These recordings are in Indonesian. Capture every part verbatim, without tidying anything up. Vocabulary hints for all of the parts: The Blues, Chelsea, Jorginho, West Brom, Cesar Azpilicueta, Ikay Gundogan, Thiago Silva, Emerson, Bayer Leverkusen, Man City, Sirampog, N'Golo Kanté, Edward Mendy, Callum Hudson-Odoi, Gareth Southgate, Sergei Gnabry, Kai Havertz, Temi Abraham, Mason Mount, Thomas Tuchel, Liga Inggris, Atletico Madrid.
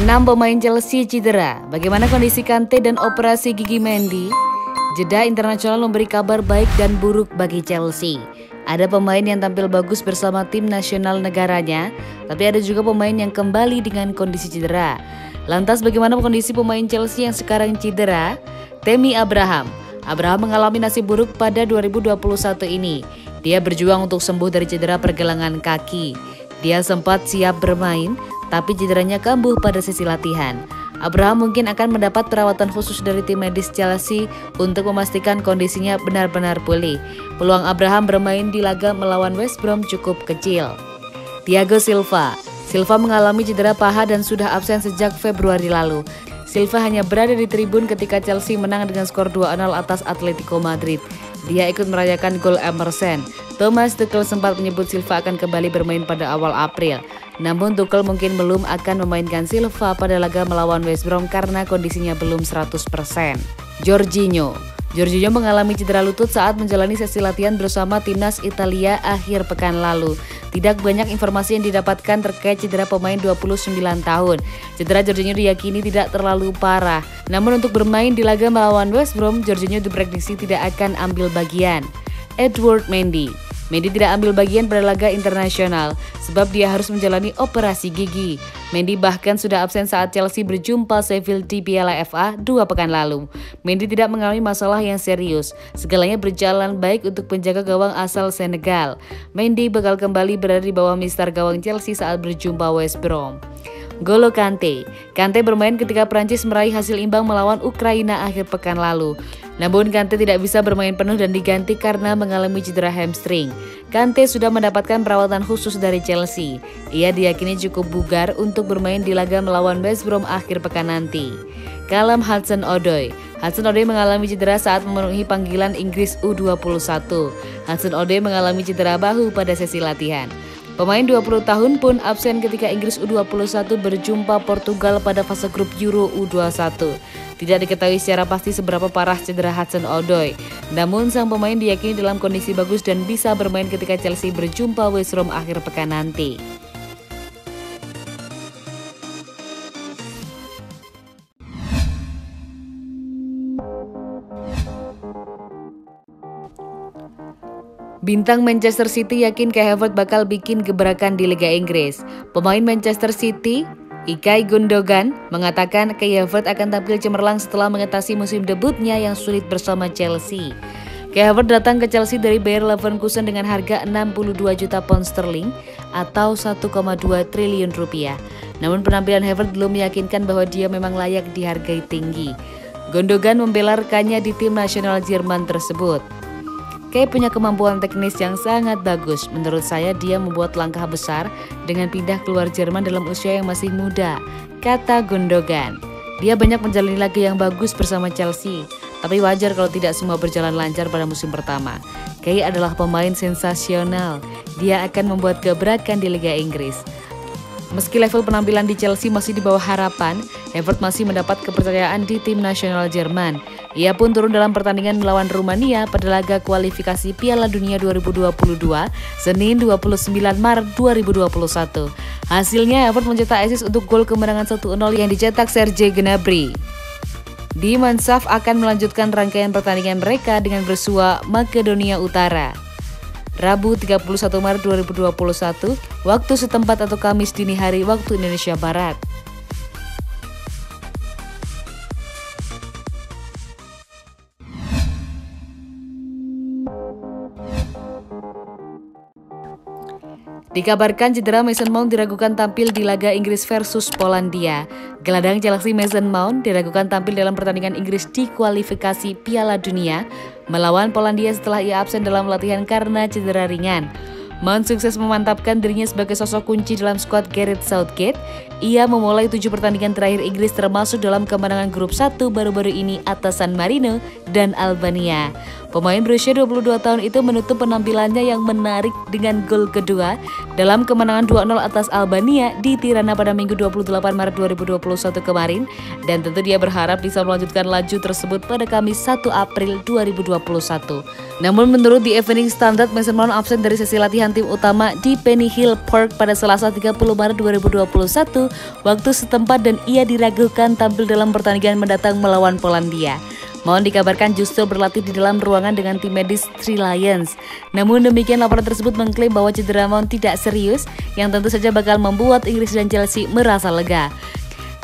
enam pemain Chelsea cedera. Bagaimana kondisi Kanté dan operasi gigi Mendy? Jeda internasional memberi kabar baik dan buruk bagi Chelsea. Ada pemain yang tampil bagus bersama tim nasional negaranya, tapi ada juga pemain yang kembali dengan kondisi cedera. Lantas bagaimana kondisi pemain Chelsea yang sekarang cedera? Temi Abraham. Abraham mengalami nasib buruk pada dua ribu dua puluh satu ini. Dia berjuang untuk sembuh dari cedera pergelangan kaki. Dia sempat siap bermain, tapi cederanya kambuh pada sesi latihan. Abraham mungkin akan mendapat perawatan khusus dari tim medis Chelsea untuk memastikan kondisinya benar-benar pulih. Peluang Abraham bermain di laga melawan West Brom cukup kecil. Thiago Silva. Silva mengalami cedera paha dan sudah absen sejak Februari lalu. Silva hanya berada di tribun ketika Chelsea menang dengan skor dua nol atas Atletico Madrid. Dia ikut merayakan gol Emerson. Thomas Tuchel sempat menyebut Silva akan kembali bermain pada awal April. Namun Tuchel mungkin belum akan memainkan Silva pada laga melawan West Brom karena kondisinya belum seratus persen. Jorginho. Jorginho mengalami cedera lutut saat menjalani sesi latihan bersama timnas Italia akhir pekan lalu. Tidak banyak informasi yang didapatkan terkait cedera pemain dua puluh sembilan tahun. Cedera Jorginho diyakini tidak terlalu parah. Namun untuk bermain di laga melawan West Brom, Jorginho diprediksi tidak akan ambil bagian. Edward Mendy. Mendy tidak ambil bagian pada laga internasional sebab dia harus menjalani operasi gigi. Mendy bahkan sudah absen saat Chelsea berjumpa Seville di Piala F A dua pekan lalu. Mendy tidak mengalami masalah yang serius. Segalanya berjalan baik untuk penjaga gawang asal Senegal. Mendy bakal kembali berada di bawah mistar gawang Chelsea saat berjumpa West Brom. N'Golo Kanté. Kanté bermain ketika Prancis meraih hasil imbang melawan Ukraina akhir pekan lalu. Namun Kanté tidak bisa bermain penuh dan diganti karena mengalami cedera hamstring. Kanté sudah mendapatkan perawatan khusus dari Chelsea. Ia diyakini cukup bugar untuk bermain di laga melawan West Brom akhir pekan nanti. Callum Hudson-Odoi. Hudson-Odoi mengalami cedera saat memenuhi panggilan Inggris U dua puluh satu. Hudson-Odoi mengalami cedera bahu pada sesi latihan. Pemain dua puluh tahun pun absen ketika Inggris U dua puluh satu berjumpa Portugal pada fase grup Euro U dua puluh satu. Tidak diketahui secara pasti seberapa parah cedera Hudson-Odoi. Namun sang pemain diyakini dalam kondisi bagus dan bisa bermain ketika Chelsea berjumpa West Brom akhir pekan nanti. Bintang Manchester City yakin Kai Havertz bakal bikin gebrakan di Liga Inggris. Pemain Manchester City, Ikay Gundogan, mengatakan Kai Havertz akan tampil cemerlang setelah mengatasi musim debutnya yang sulit bersama Chelsea. Kai Havertz datang ke Chelsea dari Bayer Leverkusen dengan harga enam puluh dua juta pound sterling atau satu koma dua triliun rupiah. Namun penampilan Havertz belum meyakinkan bahwa dia memang layak dihargai tinggi. Gundogan membela rekannya di tim nasional Jerman tersebut. Kai punya kemampuan teknis yang sangat bagus. Menurut saya dia membuat langkah besar dengan pindah keluar Jerman dalam usia yang masih muda, kata Gundogan. Dia banyak menjalani laga yang bagus bersama Chelsea, tapi wajar kalau tidak semua berjalan lancar pada musim pertama. Kai adalah pemain sensasional. Dia akan membuat gebrakan di Liga Inggris. Meski level penampilan di Chelsea masih di bawah harapan, Havertz masih mendapat kepercayaan di tim nasional Jerman. Ia pun turun dalam pertandingan melawan Rumania pada laga kualifikasi Piala Dunia dua ribu dua puluh dua, Senin dua puluh sembilan Maret dua ribu dua puluh satu. Hasilnya, Havertz mencetak assist untuk gol kemenangan satu nol yang dicetak Sergei Gnabry. Di Mansaf akan melanjutkan rangkaian pertandingan mereka dengan bersua Makedonia Utara. Rabu tiga puluh satu Maret dua ribu dua puluh satu, waktu setempat atau Kamis dini hari waktu Indonesia Barat. Dikabarkan cedera Mason Mount diragukan tampil di laga Inggris versus Polandia. Gelandang Chelsea Mason Mount diragukan tampil dalam pertandingan Inggris di kualifikasi Piala Dunia melawan Polandia setelah ia absen dalam latihan karena cedera ringan. Mount sukses memantapkan dirinya sebagai sosok kunci dalam skuad Gareth Southgate. Ia memulai tujuh pertandingan terakhir Inggris termasuk dalam kemenangan grup satu baru-baru ini atas San Marino dan Albania. Pemain berusia dua puluh dua tahun itu menutup penampilannya yang menarik dengan gol kedua dalam kemenangan dua nol atas Albania di Tirana pada Minggu dua puluh delapan Maret dua ribu dua puluh satu kemarin, dan tentu dia berharap bisa melanjutkan laju tersebut pada Kamis satu April dua ribu dua puluh satu. Namun menurut The Evening Standard, Mason Mount absen dari sesi latihan tim utama di Penny Hill Park pada Selasa tiga puluh Maret dua ribu dua puluh satu waktu setempat, dan ia diragukan tampil dalam pertandingan mendatang melawan Polandia. Mount dikabarkan justru berlatih di dalam ruangan dengan tim medis Three Lions. Namun demikian, laporan tersebut mengklaim bahwa cedera Mount tidak serius, yang tentu saja bakal membuat Inggris dan Chelsea merasa lega.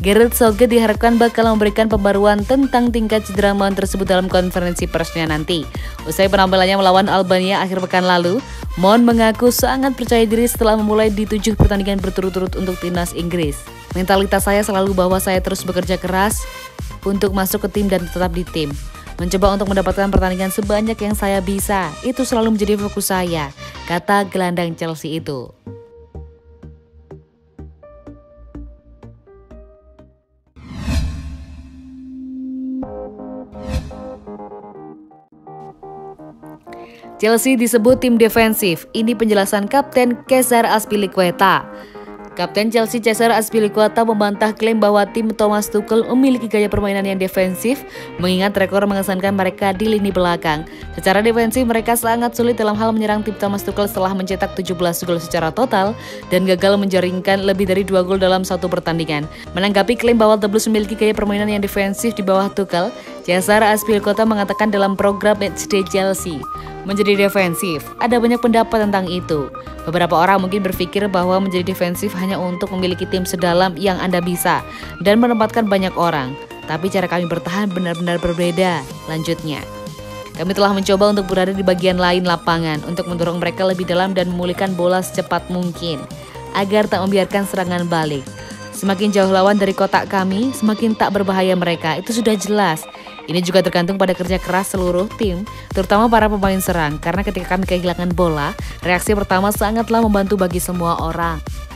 Gareth Southgate diharapkan bakal memberikan pembaruan tentang tingkat cedera Mount tersebut dalam konferensi persnya nanti. Usai penampilannya melawan Albania akhir pekan lalu, Mount mengaku sangat percaya diri setelah memulai di tujuh pertandingan berturut-turut untuk timnas Inggris. Mentalitas saya selalu bahwa saya terus bekerja keras untuk masuk ke tim dan tetap di tim. Mencoba untuk mendapatkan pertandingan sebanyak yang saya bisa, itu selalu menjadi fokus saya, kata gelandang Chelsea itu. Chelsea disebut tim defensif, ini penjelasan Kapten Cesar Azpilicueta. Kapten Chelsea Cesar Azpilicueta membantah klaim bahwa tim Thomas Tuchel memiliki gaya permainan yang defensif, mengingat rekor mengesankan mereka di lini belakang. Secara defensif, mereka sangat sulit dalam hal menyerang tim Thomas Tuchel setelah mencetak tujuh belas gol secara total dan gagal menjaringkan lebih dari dua gol dalam satu pertandingan. Menanggapi klaim bahwa The Blues memiliki gaya permainan yang defensif di bawah Tuchel, Cesar Azpilicueta mengatakan dalam program Matchday Chelsea, menjadi defensif, ada banyak pendapat tentang itu. Beberapa orang mungkin berpikir bahwa menjadi defensif hanya untuk memiliki tim sedalam yang Anda bisa dan menempatkan banyak orang. Tapi cara kami bertahan benar-benar berbeda, lanjutnya. Kami telah mencoba untuk berada di bagian lain lapangan untuk mendorong mereka lebih dalam dan memulihkan bola secepat mungkin agar tak membiarkan serangan balik. Semakin jauh lawan dari kotak kami, semakin tak berbahaya mereka, itu sudah jelas. Ini juga tergantung pada kerja keras seluruh tim, terutama para pemain serang, karena ketika kami kehilangan bola, reaksi pertama sangatlah membantu bagi semua orang.